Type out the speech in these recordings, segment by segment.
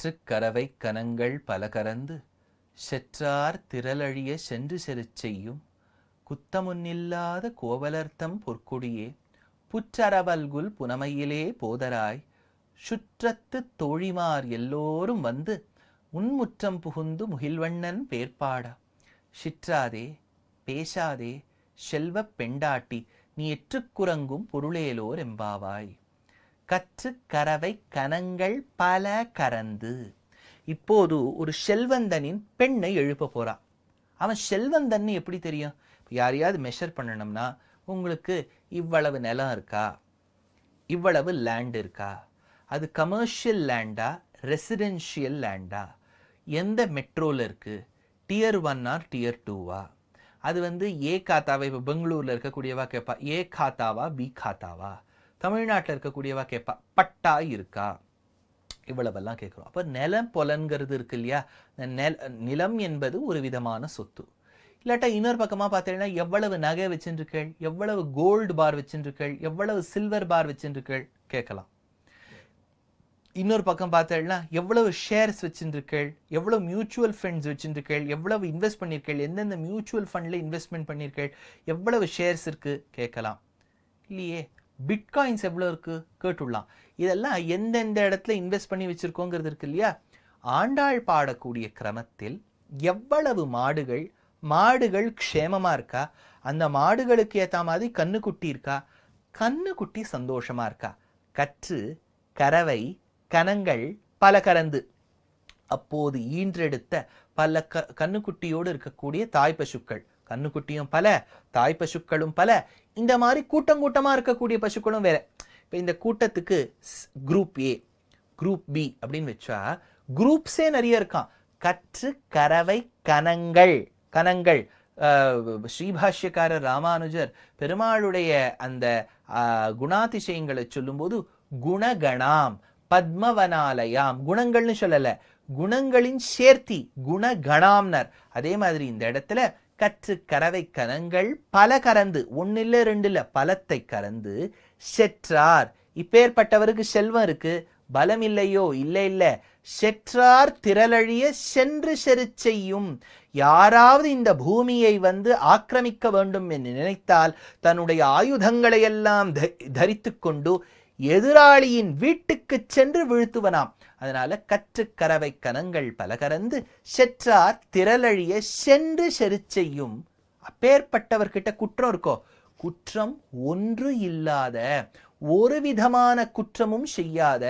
செற்றுக்கரவை கனங்கள் பலகரந்து செற்றார் திரளழிய சென்று செருச்செய்யும் குத்தமுன்னில்லாத கோவலர்த்தம் பொற்குடியே புற்றரவல்குல் புனமையிலே போதராய் சுற்றத்து தோழிமார் எல்லோரும் வந்து உன்முற்றம் புகுந்து முகில்வண்ணன் பேர்பாடா சிற்றாதே பேசாதே செல்வ பெண்டாட்டி நீ எற்றுக்குறங்கும் பொருளேலோர் எம்பாவாய். கற்று கரவை கனங்கள் பல கரந்து. இப்போது ஒரு செல்வந்தனின் பெண்ணை எழுப்ப போகிறான். அவன் செல்வந்தன் எப்படி தெரியும்? யாரையாவது மெஷர் பண்ணணும்னா உங்களுக்கு இவ்வளவு நிலம் இருக்கா, இவ்வளவு லேண்ட் இருக்கா, அது கமர்ஷியல் லேண்டா ரெசிடென்ஷியல் லேண்டா, எந்த மெட்ரோவில் இருக்குது, Tier 1 or Tier 2வா, அது ஏ காத்தாவா, இப்போ பெங்களூரில் இருக்கக்கூடியவா கேட்பா ஏ காத்தாவா பி காத்தாவா, தமிழ்நாட்டில் இருக்கக்கூடியவா கேட்பா பட்டா இருக்கா, இவ்வளவெல்லாம் கேட்குறோம். அப்போ நிலம் பொலன்கிறது இருக்கு இல்லையா, நிலம் என்பது ஒரு விதமான சொத்து. இல்லாட்டா இன்னொரு பக்கமாக பார்த்தீங்கன்னா எவ்வளவு நகை வச்சுருக்கள், எவ்வளவு கோல்டு பார் வச்சுருக்கள், எவ்வளவு சில்வர் பார் வச்சுருக்கள் கேட்கலாம். இன்னொரு பக்கம் பார்த்தீங்கன்னா எவ்வளவு ஷேர்ஸ் வச்சுருக்கள், எவ்வளவு மியூச்சுவல் ஃபண்ட்ஸ் வச்சுருக்கள், எவ்வளவு இன்வெஸ்ட் பண்ணியிருக்கள், எந்தெந்த மியூச்சுவல் ஃபண்டில் இன்வெஸ்ட்மெண்ட் பண்ணியிருக்கள், எவ்வளவு ஷேர்ஸ் இருக்குது கேட்கலாம் இல்லையே. பிட்காயின்ஸ் எவ்வளோ இருக்குது கேட்டுடலாம். இதெல்லாம் எந்தெந்த இடத்துல இன்வெஸ்ட் பண்ணி வச்சுருக்கோங்கிறது இருக்கு இல்லையா. ஆண்டாள் பாடக்கூடிய கிரமத்தில் எவ்வளவு மாடுகள், மாடுகள் க்ஷேமமாக இருக்கா, அந்த மாடுகளுக்கு ஏற்ற மாதிரி கண்ணுக்குட்டி இருக்கா, கண்ணுக்குட்டி சந்தோஷமாக இருக்கா, கற்று கரவை கனங்கள் பல கறந்து. அப்போது ஈன்றெடுத்த பல கண்ணுக்குட்டியோடு இருக்கக்கூடிய தாய் பசுக்கள், கண்ணுக்குட்டியும் பல தாய் பசுக்களும் பல, இந்த மாதிரி கூட்டங்கூட்டமாக இருக்கக்கூடிய பசுக்களும் வேற. இப்போ இந்த கூட்டத்துக்கு குரூப் ஏ குரூப் பி அப்படின்னு வச்சா குரூப்ஸே நிறைய இருக்கான். கற்று கரவை கனங்கள், கனங்கள் ஸ்ரீபாஷ்யக்காரர் ராமானுஜர் பெருமாளுடைய அந்த குணாதிசயங்களை சொல்லும்போது குணகணாம் பத்மவனாலயாம், குணங்கள்னு சொல்லலை, குணங்களின் சேர்த்தி குணகணாம்னர். அதே மாதிரி இந்த இடத்துல கற்று கரவை கனங்கள் பல கறந்து, ஒன்னு இல்லை ரெண்டு இல்லை பலத்தை கறந்து செற்றார், இப்பேற்பட்டவருக்கு செல்வம் இருக்கு, பலம் இல்லையோ, இல்லை இல்லை, செற்றார் திரளழிய சென்று செருச்செய்யும், யாராவது இந்த பூமியை ஆக்கிரமிக்க வேண்டும் என்று நினைத்தால் தன்னுடைய ஆயுதங்களை எல்லாம் தரித்து கொண்டு எதிராளியின் வீட்டுக்கு சென்று வீழ்த்துவனாம். அதனால கற்று கரவை கனங்கள் பலகரந்து செற்றார் திரளழிய சென்று செருச்செய்யும். அப்பேற்பட்டவர்கிட்ட குற்றம் இருக்கோ, குற்றம் ஒன்று இல்லாத, ஒரு விதமான குற்றமும் செய்யாத,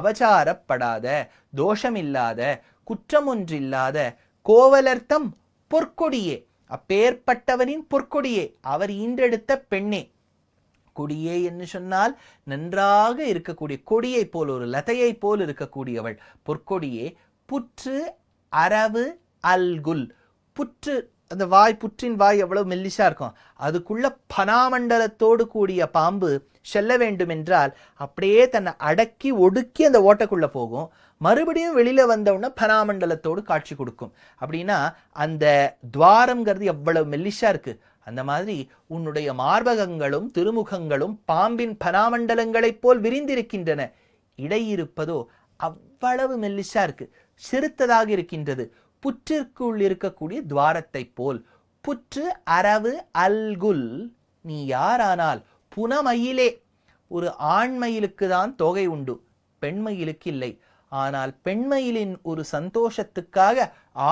அபச்சாரப்படாத, தோஷமில்லாத, குற்றம் ஒன்றில்லாத கோவலர்த்தம் பொற்கொடியே, அப்பேற்பட்டவனின் பொற்கொடியே, அவர் ஈன்றெடுத்த பெண்ணே. கொடியே என்று சொன்னால் நன்றாக இருக்கக்கூடிய கொடியை போல், ஒரு லதையை போல் இருக்கக்கூடியவள் பொற்கொடியே. புற்று அரவு அல்குல், புற்று அந்த வாய், புற்றின் வாய் எவ்வளவு மெல்லிசா இருக்கும், அதுக்குள்ள பனாமண்டலத்தோடு கூடிய பாம்பு செல்ல வேண்டும் என்றால் அப்படியே தன்னை அடக்கி ஒடுக்கி அந்த ஓட்டைக்குள்ள போகும், மறுபடியும் வெளியில வந்தவுடனே பனாமண்டலத்தோடு காட்சி கொடுக்கும். அப்படின்னா அந்த துவாரம்ங்கிறது எவ்வளவு மெல்லிசா இருக்கு, அந்த மாதிரி உன்னுடைய மார்பகங்களும் திருமுகங்களும் பாம்பின் பனாமண்டலங்களைப் போல் விரிந்திருக்கின்றன, இடையிருப்பதோ அவ்வளவு மெல்லிசா இருக்கு, சிறுத்ததாக இருக்கின்றது, புற்றிற்குள் இருக்கக்கூடிய துவாரத்தை போல். புற்று அரவு அல்குல், நீ யாரானால், புனமயிலே, ஒரு ஆண்மயிலுக்கு தான் தொகை உண்டு, பெண்மயிலுக்கு இல்லை, ஆனால் பெண்மயிலின் ஒரு சந்தோஷத்துக்காக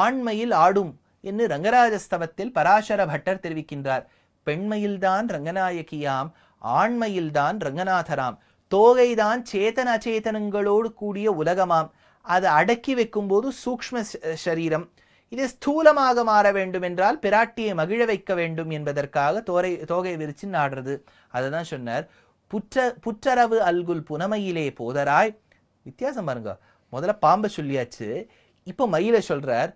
ஆண்மயில் ஆடும் என்று ரங்கராஜஸ்தவத்தில் பராசர பட்டர் தெரிவிக்கின்றார். பெண்மையில்தான் ரங்கநாயகியாம், ஆண்மையில்தான் ரங்கநாதராம், தோகைதான் சேதன அச்சேதனங்களோடு கூடிய உலகமாம், அது அடக்கி வைக்கும் போது சூக்ஷ்ம சரீரம், இது ஸ்தூலமாக மாற வேண்டும் என்றால் பிராட்டியை மகிழ வைக்க வேண்டும் என்பதற்காக தோகை விரிச்சு நாடுறது. அதுதான் சொன்னார் புற்றரவு அல்குல் புனமையிலே போதராய். வித்தியாசம் பாருங்க, முதல்ல பாம்பை சொல்லியாச்சு, இப்போ மயிலை சொல்றார்.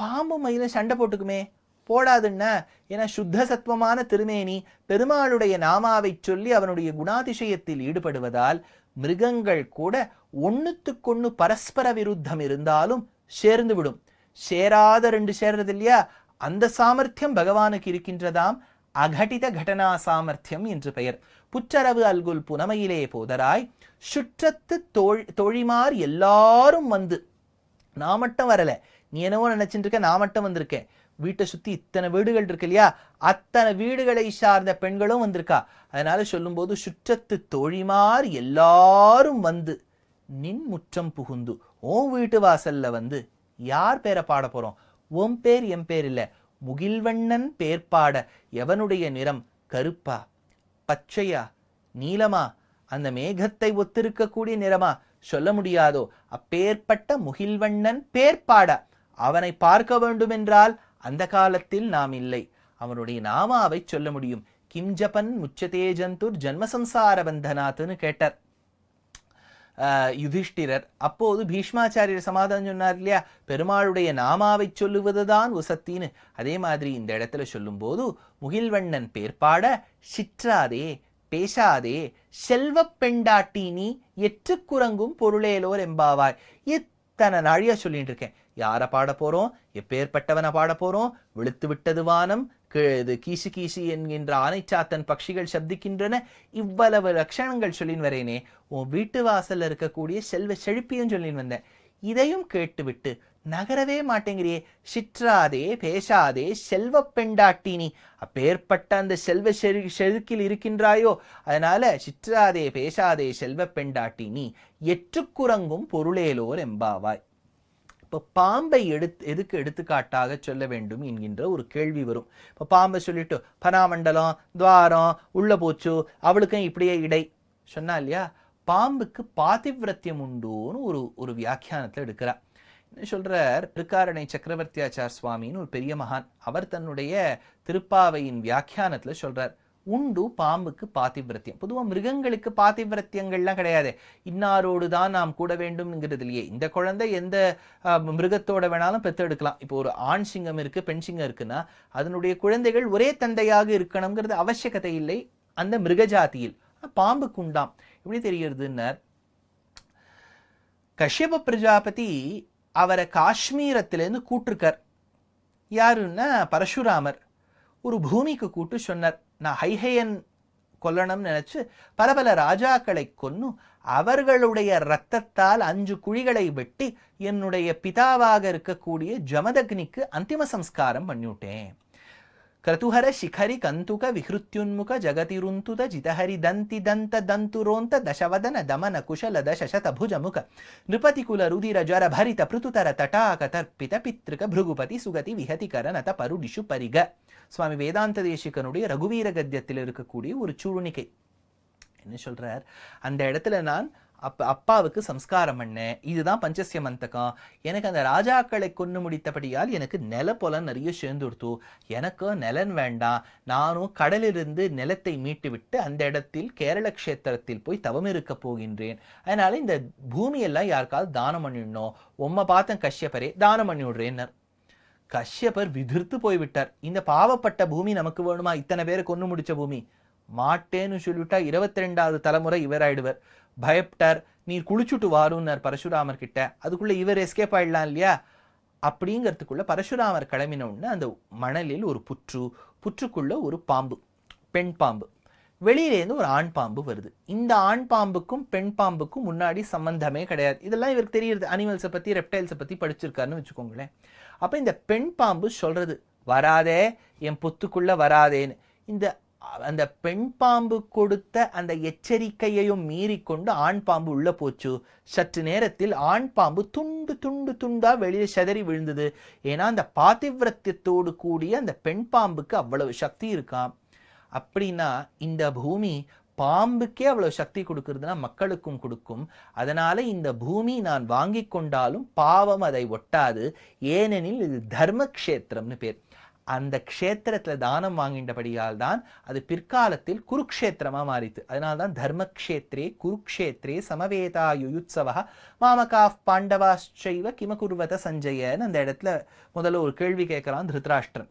பாம்பு மயிலும் சண்டை போட்டுக்குமே, போடாதுன்னா, ஏன்னா சுத்த சத்வமான திருமேனி பெருமாளுடைய நாமாவை சொல்லி அவனுடைய குணாதிசயத்தில் ஈடுபடுவதால் மிருகங்கள் கூட ஒன்றுத்துக்கொன்று பரஸ்பர விருத்தம் இருந்தாலும் சேர்ந்து விடும், சேராத ரெண்டு சேர்றது இல்லையா, அந்த சாமர்த்தியம் பகவானுக்கு இருக்கின்றதாம், அகடித கடனா சாமர்த்தியம் என்று பெயர். புற்றரவு அல்குல் புனமையிலே போதராய் சுற்றத்து தோழிமார் எல்லாரும் வந்து, நான் மட்டும் வரல, நீ என்னவோ நினைச்சிட்டு இருக்க, நான் மட்டும் வந்திருக்கேன். வீட்டை சுற்றி இத்தனை வீடுகள் இருக்கு இல்லையா, அத்தனை வீடுகளை சார்ந்த பெண்களும் வந்திருக்கா. அதனால சொல்லும்போது சுற்றத்து தோழிமார் எல்லாரும் வந்து நின் முற்றம் புகுந்து, ஓம் வீட்டு வாசல்ல வந்து யார் பேரை பாட போறோம்? ஓம் பேர் எம் பேர் இல்லை, முகில்வண்ணன் பேர் பாட. எவனுடைய நிறம் கருப்பா பச்சையா நீலமா அந்த மேகத்தை ஒத்திருக்கக்கூடிய நிறமா சொல்ல முடியாதோ? அப்பேற்பட்ட முகில்வண்ணன் பேர் பாட அவனை பார்க்க வேண்டுமென்றால் அந்த காலத்தில் நாம் இல்லை, அவனுடைய நாமாவை சொல்ல முடியும். கிம் ஜபன் முச்சதே ஜந்தூர் ஜன்மசம்சார பந்தனாத்துன்னு கேட்டார் யுதிஷ்டிரர். அப்போது பீஷ்மாச்சாரியர் சமாதானம் சொன்னார் இல்லையா, பெருமாளுடைய நாமாவை சொல்லுவதுதான் உசத்தின்னு. அதே மாதிரி இந்த இடத்துல சொல்லும்போது முகில்வண்ணன் பேர் பாட, சிற்றாதே பேசாதே செல்வ பெண்டாட்டினி எற்று குரங்கும் பொருளேலோர் எம்பாவாய். இத்தனை நாழியா சொல்லிட்டு இருக்கேன், யாரை பாட போறோம், எப்பேற்பட்டவனை பாட போறோம். விழுத்து விட்டது வானம், கீசு கீசு என்கின்ற ஆனைச்சாத்தன் பட்சிகள் சப்திக்கின்றன, இவ்வளவு லட்சணங்கள் சொல்லின் வரேனே. உன் வீட்டு வாசல்ல இருக்கக்கூடிய செல்வ செழிப்பியும் சொல்லின் வந்தேன், இதையும் கேட்டுவிட்டு நகரவே மாட்டேங்கிறியே. சிற்றாதே பேசாதே செல்வ பெண்டாட்டினி, அப்பேற்பட்ட அந்த செல்வ செழுக்கில் இருக்கின்றாயோ, அதனால சிற்றாதே பேசாதே செல்வ பெண்டாட்டினி எற்று குரங்கும் பொருளேலோர் எம்பாவாய். இப்போ பாம்பை எதுக்கு எடுத்துக்காட்டாக சொல்ல வேண்டும் என்கின்ற ஒரு கேள்வி வரும். இப்போ பாம்பை சொல்லிட்டு பனாமண்டலம் துவாரம் உள்ள போச்சு, அவளுக்கும் இப்படியே இடை சொன்னா இல்லையா. பாம்புக்கு பாதிவிரத்தியம் உண்டுன்னு ஒரு ஒரு வியாக்கியானத்தில் எடுக்கிறார். என்ன சொல்றார், திருக்காரணை சக்கரவர்த்தியாச்சார் சுவாமின்னு ஒரு பெரிய மகான், அவர் தன்னுடைய திருப்பாவையின் வியாக்கியானத்தில் சொல்றார், உண்டு பாம்புக்கு பாதிவிரத்தியம். பொதுவாக மிருகங்களுக்கு பாதிவிரத்தியங்கள்லாம் கிடையாது, இன்னாரோடு தான் நாம் கூட வேண்டும்ங்கிறது இல்லையே. இந்த குழந்தை எந்த மிருகத்தோட வேணாலும் பெற்றெடுக்கலாம். இப்போ ஒரு ஆண் சிங்கம் இருக்குது, பெண் சிங்கம் இருக்குன்னா அதனுடைய குழந்தைகள் ஒரே தந்தையாக இருக்கணுங்கிறது அவசியகதை இல்லை அந்த மிருகஜாதியில். பாம்புக்கு உண்டாம். எப்படி தெரியறதுன்னு, கஷ்யப பிரஜாபதி அவரை காஷ்மீரத்திலேருந்து கூட்டிருக்கார். யாருன்னா பரசுராமர் ஒரு பூமிக்கு கூட்டு சொன்னார், நான் ஹைஹையன் கொல்லணும்னு நினச்சி பல பல ராஜாக்களை கொன்னும் அவர்களுடைய இரத்தத்தால் 5 குழிகளை வெட்டி என்னுடைய பிதாவாக இருக்கக்கூடிய ஜமதக்னிக்கு அந்திம சம்ஸ்காரம் பண்ணிவிட்டேன். கிரதுஹர சிகரி கந்துக விஹ்ருத்யுன்முக ஜகதிருந்துத ஜிதஹரி தந்தி தந்த தந்துரோந்த தசவதன தமன குஷலத சசதபுஜமுக நிருபதிகுல ருதிர ஜர பரித பிருத்துதர தட்டாக தர்பித பித்ருக பிருகுபதி சுகதி விஹதி கரநத பருடிஷு பரிக. சுவாமி வேதாந்த தேசிகனுடைய ரகுவீர கத்தியத்தில் இருக்கக்கூடிய ஒரு சூழ்நிலை. என்ன சொல்றார், அந்த இடத்துல நான் அப்பாவுக்கு சம்ஸ்காரம் பண்ணேன், இதுதான் பஞ்சசிய மந்தகம். எனக்கு அந்த ராஜாக்களை கொண்டு முடித்தபடியால் எனக்கு நில போல நிறைய சேர்ந்து கொடுத்து, எனக்கு நிலன் வேண்டாம், நானும் கடலிலிருந்து நிலத்தை மீட்டு விட்டு அந்த இடத்தில் கேரள க்ஷேத்திரத்தில் போய் தவம் இருக்க போகின்றேன். அதனால இந்த பூமியெல்லாம் யாருக்காவது தானம் பண்ணிடணும், உம்மை பார்த்தேன் கஷ்யப்பரே தானம் பண்ணி விடுறேன்னர். கஷ்யப்பர் விதிர்த்து போய்விட்டார், இந்த பாவப்பட்ட பூமி நமக்கு வேணுமா, இத்தனை பேரை கொண்டு முடிச்ச பூமி, மாட்டேன்னு சொல்லிவிட்டா 22வது தலைமுறை இவராயிடுவர். பயப்பட்டார், நீர் குளிச்சுட்டு வாருன்னார் பரசுராமர் கிட்ட, அதுக்குள்ள இவர் எஸ்கேப் ஆயிடலாம் இல்லையா. அப்படிங்கிறதுக்குள்ள பரசுராமர் கிளம்பினோன்னு அந்த மணலில் ஒரு புற்றுக்குள்ள ஒரு பாம்பு, பெண் பாம்பு, வெளியிலேருந்து ஒரு ஆண் பாம்பு வருது. இந்த ஆண் பாம்புக்கும் பெண் பாம்புக்கும் முன்னாடி சம்பந்தமே கிடையாது. இதெல்லாம் இவருக்கு தெரியுது, அனிமல்ஸை பற்றி ரெப்டைல்ஸை பற்றி படிச்சிருக்காருன்னு வச்சுக்கோங்களேன். அப்போ இந்த பெண் பாம்பு சொல்கிறது, வராதே என் புத்துக்குள்ளே வராதேன்னு. இந்த அந்த பெண் பாம்பு கொடுத்த அந்த எச்சரிக்கையையும் மீறி கொண்டு ஆண் பாம்பு உள்ளே போச்சு. சற்று நேரத்தில் ஆண் பாம்பு துண்டு துண்டு துண்டாக வெளியே செதறி விழுந்தது. ஏன்னா அந்த பாதிவிரத்தியத்தோடு கூடிய அந்த பெண் பாம்புக்கு அவ்வளவு சக்தி இருக்காம். அப்படின்னா இந்த பூமி பாம்புக்கே அவ்வளவு சக்தி கொடுக்குறதுனா மக்களுக்கும் கொடுக்கும். அதனால இந்த பூமி நான் வாங்கி கொண்டாலும் பாவம் அதை ஒட்டாது, ஏனெனில் இது தர்ம க்ஷேத்திரம்னு பேர். அந்த க்ஷேத்திரத்தில் தானம் வாங்கின்றபடியால் தான் அது பிற்காலத்தில் குருக்ஷேத்திரமாக மாறித்து. அதனால தான் தர்மக்ஷேத்ரே குருக்ஷேத்ரே சமவேதா யுயுத்சவா மாமகா பாண்டவாச்சைவ கிமகுர்வத சஞ்சயன்னு அந்த இடத்துல முதல்ல ஒரு கேள்வி கேட்குறான் திருதராஷ்டிரன்.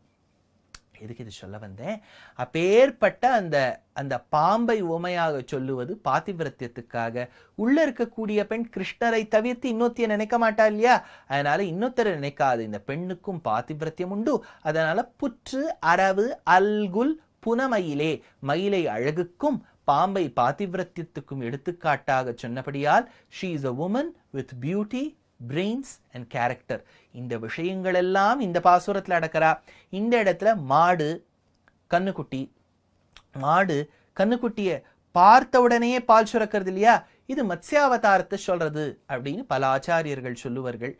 எதுக்கு இது சொல்ல வந்தேன், அப்பேற்பட்ட அந்த அந்த பாம்பை உமையாக சொல்லுவது பாதிவிரத்தியத்துக்காக. உள்ள இருக்கக்கூடிய பெண் கிருஷ்ணரை தவிர்த்து இன்னொத்திய நினைக்க மாட்டா இல்லையா, அதனால இன்னொத்தரை நினைக்காது. இந்த பெண்ணுக்கும் பாதிவிரத்தியம் உண்டு, அதனால புற்று அரவு அல்குல் புனமயிலே, மயிலை அழகுக்கும் பாம்பை பாதிவிரத்தியத்துக்கும் எடுத்துக்காட்டாக சொன்னபடியால், she is a woman with beauty brains and character. இந்த விஷயங்கள் எல்லாம் இந்த பாசுரத்தில் அடக்கறா. இந்த இடத்துல மாடு கண்ணுக்குட்டியை பார்த்த உடனேயே பால் சுரக்கிறது இல்லையா, இது மத்ஸ்யாவதாரத்தை சொல்றது அப்படின்னு பல ஆச்சாரியர்கள் சொல்லுவார்கள்.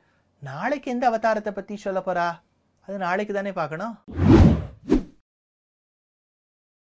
நாளைக்கு எந்த அவதாரத்தை பற்றி சொல்ல போறா, அது நாளைக்கு தானே பார்க்கணும்.